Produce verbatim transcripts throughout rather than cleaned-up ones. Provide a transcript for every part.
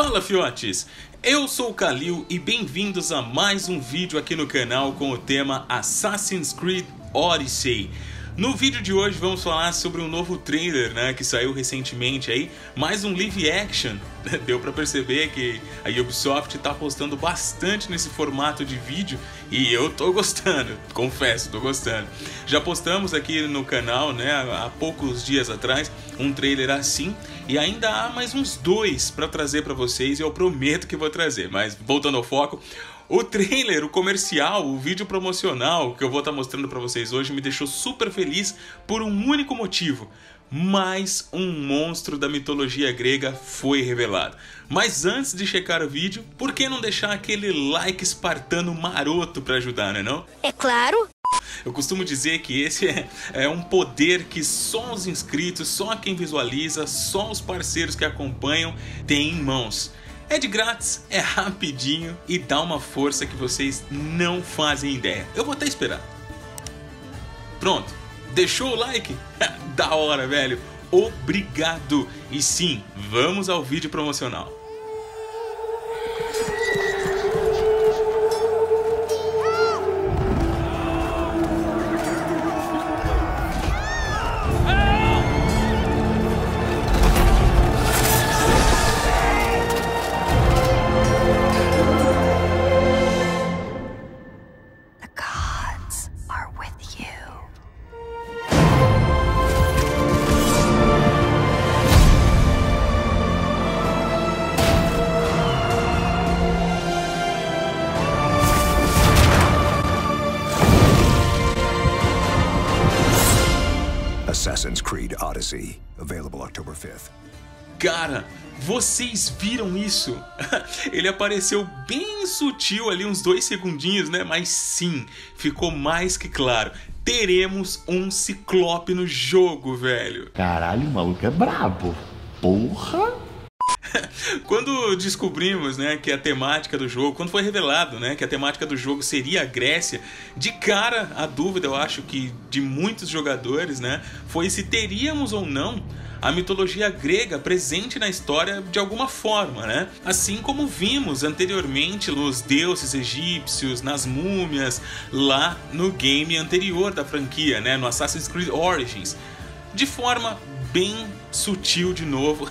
Fala, fiotes! Eu sou o Kalil e bem-vindos a mais um vídeo aqui no canal com o tema Assassin's Creed Odyssey. No vídeo de hoje vamos falar sobre um novo trailer, né, que saiu recentemente aí, mais um live action. Deu pra perceber que a Ubisoft tá apostando bastante nesse formato de vídeo e eu tô gostando, confesso, tô gostando. Já postamos aqui no canal, né, há poucos dias atrás, um trailer assim e ainda há mais uns dois pra trazer pra vocês e eu prometo que vou trazer, mas voltando ao foco. O trailer, o comercial, o vídeo promocional que eu vou estar mostrando para vocês hoje me deixou super feliz por um único motivo. Mais um monstro da mitologia grega foi revelado. Mas antes de checar o vídeo, por que não deixar aquele like espartano maroto para ajudar, né não? É claro! Eu costumo dizer que esse é, é um poder que só os inscritos, só quem visualiza, só os parceiros que acompanham têm em mãos. É de grátis, é rapidinho e dá uma força que vocês não fazem ideia. Eu vou até esperar. Pronto, deixou o like? Da hora, velho. Obrigado. E sim, vamos ao vídeo promocional. Assassin's Creed Odyssey, available October fifth. Cara, vocês viram isso? Ele apareceu bem sutil ali, uns dois segundinhos, né? Mas sim, ficou mais que claro. Teremos um Ciclope no jogo, velho. Caralho, o maluco é brabo. Porra! Quando descobrimos, né, que a temática do jogo, quando foi revelado, né, que a temática do jogo seria a Grécia, de cara a dúvida, eu acho que de muitos jogadores, né, foi se teríamos ou não a mitologia grega presente na história de alguma forma, né? Assim como vimos anteriormente nos deuses egípcios, nas múmias, lá no game anterior da franquia, né, no Assassin's Creed Origins, de forma bem sutil de novo.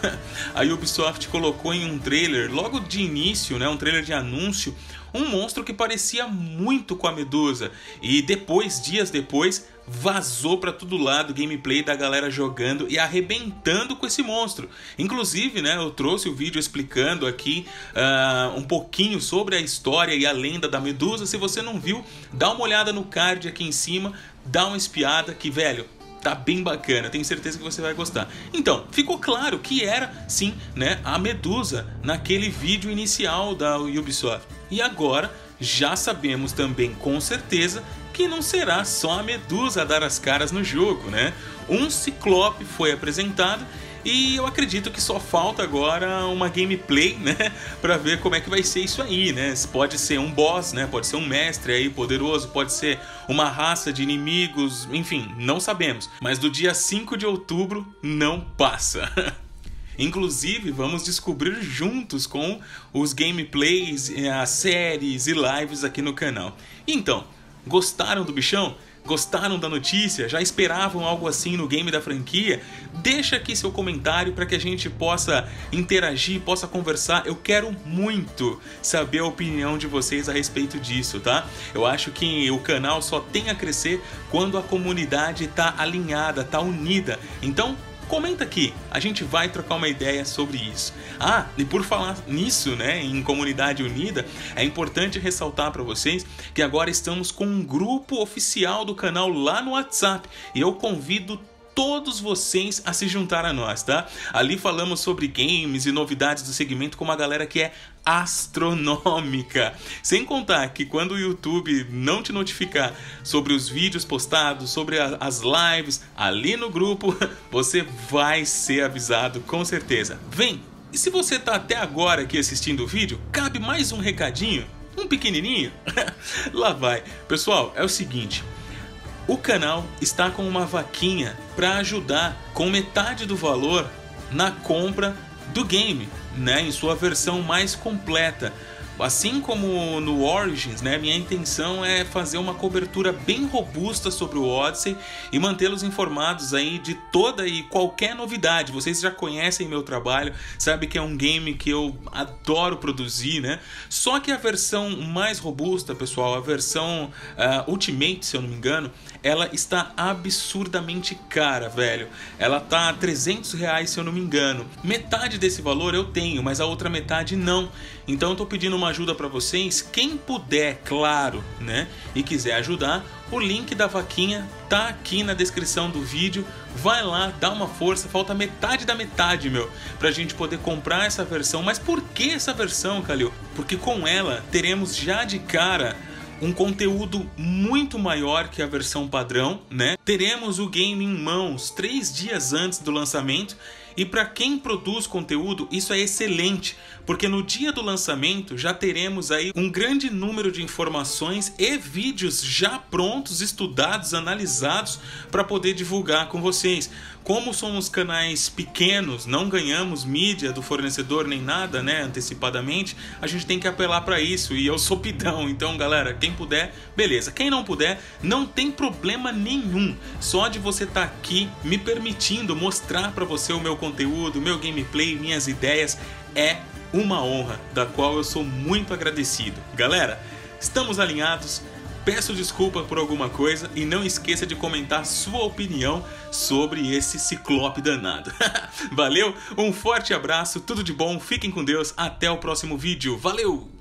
A Ubisoft colocou em um trailer, logo de início, né, um trailer de anúncio, um monstro que parecia muito com a Medusa e depois, dias depois, vazou para todo lado o gameplay da galera jogando e arrebentando com esse monstro. Inclusive, né, eu trouxe o vídeo explicando aqui uh, um pouquinho sobre a história e a lenda da Medusa. Se você não viu, dá uma olhada no card aqui em cima, dá uma espiada que, velho, tá bem bacana, tenho certeza que você vai gostar. Então, ficou claro que era, sim, né, a Medusa naquele vídeo inicial da Ubisoft. E agora, já sabemos também com certeza que não será só a Medusa a dar as caras no jogo, né? Um Ciclope foi apresentado e eu acredito que só falta agora uma gameplay, né, pra ver como é que vai ser isso aí, né? Pode ser um boss, né? Pode ser um mestre aí poderoso, pode ser uma raça de inimigos, enfim, não sabemos. Mas do dia cinco de outubro não passa. Inclusive, vamos descobrir juntos com os gameplays, as séries e lives aqui no canal. Então, gostaram do bichão? Gostaram da notícia? Já esperavam algo assim no game da franquia? Deixa aqui seu comentário para que a gente possa interagir, possa conversar. Eu quero muito saber a opinião de vocês a respeito disso, tá? Eu acho que o canal só tem a crescer quando a comunidade tá alinhada, tá unida. Então, comenta aqui, a gente vai trocar uma ideia sobre isso. Ah, e por falar nisso, né, em comunidade unida, é importante ressaltar para vocês que agora estamos com um grupo oficial do canal lá no WhatsApp e eu convido todos vocês a se juntar a nós, tá? Ali falamos sobre games e novidades do segmento com uma galera que é astronômica. Sem contar que quando o YouTube não te notificar sobre os vídeos postados, sobre a, as lives, ali no grupo, você vai ser avisado com certeza. Vem! E se você tá até agora aqui assistindo o vídeo, cabe mais um recadinho? Um pequenininho? Lá vai. Pessoal, é o seguinte. O canal está com uma vaquinha para ajudar com metade do valor na compra do game, né, em sua versão mais completa. Assim como no Origins, né, minha intenção é fazer uma cobertura bem robusta sobre o Odyssey e mantê-los informados aí de toda e qualquer novidade. Vocês já conhecem meu trabalho, sabem que é um game que eu adoro produzir, né? Só que a versão mais robusta, pessoal, a versão uh, Ultimate, se eu não me engano, ela está absurdamente cara, velho. Ela tá a trezentos reais, se eu não me engano. Metade desse valor eu tenho, mas a outra metade não. Então eu tô pedindo uma ajuda para vocês, quem puder, claro, né, e quiser ajudar, o link da vaquinha tá aqui na descrição do vídeo, vai lá, dá uma força, falta metade da metade, meu, pra gente poder comprar essa versão. Mas por que essa versão, Kalil? Porque com ela teremos já de cara um conteúdo muito maior que a versão padrão, né? Teremos o game em mãos três dias antes do lançamento. E para quem produz conteúdo, isso é excelente, porque no dia do lançamento já teremos aí um grande número de informações e vídeos já prontos, estudados, analisados para poder divulgar com vocês. Como somos canais pequenos, não ganhamos mídia do fornecedor nem nada, né, antecipadamente, a gente tem que apelar para isso e eu sou pidão. Então, galera, quem puder, beleza. Quem não puder, não tem problema nenhum. Só de você estar aqui me permitindo mostrar para você o meu conteúdo, conteúdo, meu gameplay, minhas ideias, é uma honra, da qual eu sou muito agradecido. Galera, estamos alinhados, peço desculpa por alguma coisa e não esqueça de comentar sua opinião sobre esse Ciclope danado. Valeu, um forte abraço, tudo de bom, fiquem com Deus, até o próximo vídeo, valeu!